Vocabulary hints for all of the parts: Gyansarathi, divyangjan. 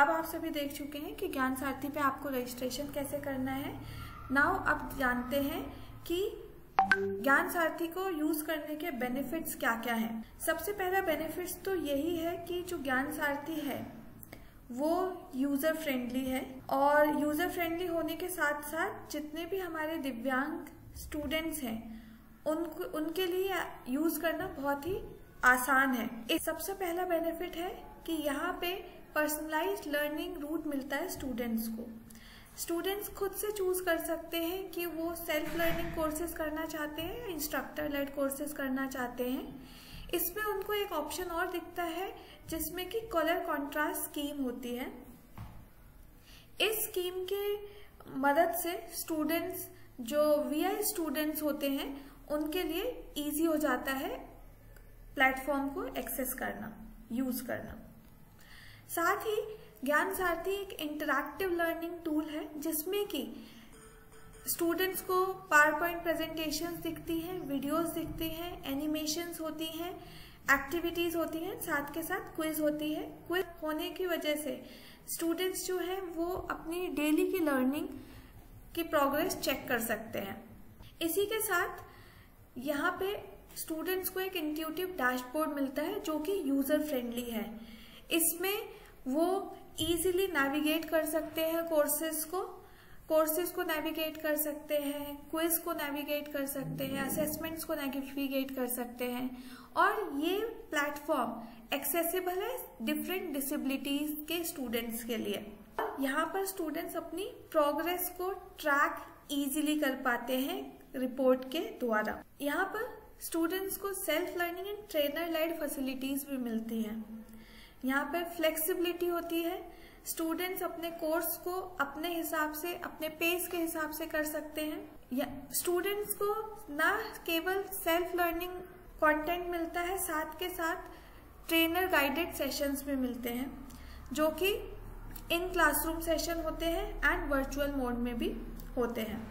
अब आप सभी देख चुके हैं कि ज्ञान सारथी पे आपको रजिस्ट्रेशन कैसे करना है। नाउ अब जानते हैं कि ज्ञान सारथी को यूज करने के बेनिफिट्स क्या क्या हैं। सबसे पहला बेनिफिट्स तो यही है कि जो ज्ञान सारथी है वो यूजर फ्रेंडली है, और यूजर फ्रेंडली होने के साथ साथ जितने भी हमारे दिव्यांग स्टूडेंट्स हैं उनके लिए यूज करना बहुत ही आसान है। इस सबसे पहला बेनिफिट है कि यहाँ पे पर्सनलाइज्ड लर्निंग रूट मिलता है स्टूडेंट्स को। स्टूडेंट्स खुद से चूज कर सकते हैं कि वो सेल्फ लर्निंग कोर्सेज करना चाहते हैं या इंस्ट्रक्टर लेड कोर्सेज करना चाहते हैं। इसमें उनको एक ऑप्शन और दिखता है जिसमें कि कलर कॉन्ट्रास्ट स्कीम होती है। इस स्कीम के मदद से स्टूडेंट्स जो वीआई स्टूडेंट्स होते हैं उनके लिए इजी हो जाता है प्लेटफॉर्म को एक्सेस करना, यूज करना। साथ ही ज्ञान सारथी एक इंटरैक्टिव लर्निंग टूल है जिसमें कि स्टूडेंट्स को पावरपॉइंट प्रेजेंटेशंस दिखती हैं, वीडियोस दिखती हैं, एनिमेशंस होती हैं, एक्टिविटीज होती हैं, साथ के साथ क्विज होती है। क्विज होने की वजह से स्टूडेंट्स जो हैं वो अपनी डेली की लर्निंग की प्रोग्रेस चेक कर सकते हैं। इसी के साथ यहाँ पे स्टूडेंट्स को एक इंट्यूटिव डैशबोर्ड मिलता है जो कि यूजर फ्रेंडली है। इसमें वो इजीली नेविगेट कर सकते हैं, कोर्सेज को नेविगेट कर सकते हैं, क्विज को नेविगेट कर सकते हैं, असेसमेंट्स को नेविगेट कर सकते हैं, और ये प्लेटफॉर्म एक्सेसिबल है डिफरेंट डिसेबिलिटीज के स्टूडेंट्स के लिए। यहाँ पर स्टूडेंट्स अपनी प्रोग्रेस को ट्रैक इजीली कर पाते हैं रिपोर्ट के द्वारा। यहाँ पर स्टूडेंट्स को self learning and trainer led facilities भी मिलती हैं। यहाँ पर फ्लेक्सिबिलिटी होती है, स्टूडेंट्स अपने कोर्स को अपने हिसाब से, अपने पेस के हिसाब से कर सकते हैं। स्टूडेंट्स को ना केवल सेल्फ लर्निंग कंटेंट मिलता है, साथ के साथ ट्रेनर गाइडेड सेशंस भी मिलते हैं जो कि इन क्लासरूम सेशन होते हैं एंड वर्चुअल मोड में भी होते हैं।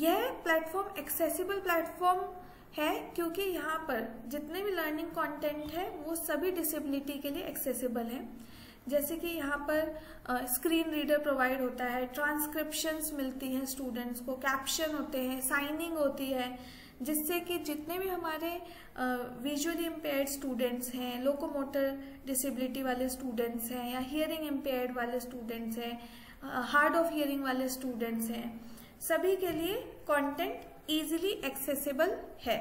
यह प्लेटफॉर्म एक्सेसिबल प्लेटफॉर्म है क्योंकि यहाँ पर जितने भी लर्निंग कंटेंट है वो सभी डिसेबिलिटी के लिए एक्सेसिबल है। जैसे कि यहाँ पर स्क्रीन रीडर प्रोवाइड होता है, ट्रांसक्रिप्शंस मिलती हैं स्टूडेंट्स को, कैप्शन होते हैं, साइनिंग होती है, जिससे कि जितने भी हमारे विजुअली इम्पेयर्ड स्टूडेंट्स हैं, लोकोमोटर डिसेबिलिटी वाले स्टूडेंट्स हैं, या हियरिंग इम्पेयर्ड वाले स्टूडेंट्स हैं, हार्ड ऑफ हियरिंग वाले स्टूडेंट्स हैं, सभी के लिए कंटेंट इजीली एक्सेसिबल है।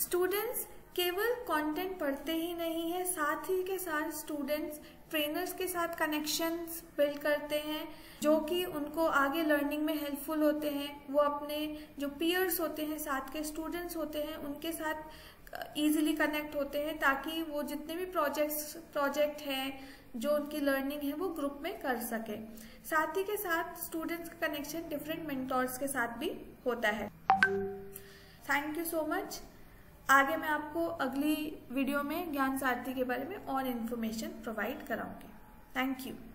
स्टूडेंट्स केवल कंटेंट पढ़ते ही नहीं है, साथ ही के साथ स्टूडेंट्स ट्रेनर्स के साथ कनेक्शंस बिल्ड करते हैं जो कि उनको आगे लर्निंग में हेल्पफुल होते हैं। वो अपने जो पीयर्स होते हैं, साथ के स्टूडेंट्स होते हैं, उनके साथ इजीली कनेक्ट होते हैं ताकि वो जितने भी प्रोजेक्ट हैं जो उनकी लर्निंग है वो ग्रुप में कर सके। साथ ही के साथ स्टूडेंट्स का कनेक्शन डिफरेंट मेंटोर्स के साथ भी होता है। Thank you so much. आगे मैं आपको अगली वीडियो में ज्ञान सारथी के बारे में और इन्फॉर्मेशन प्रोवाइड कराऊंगी। Thank you.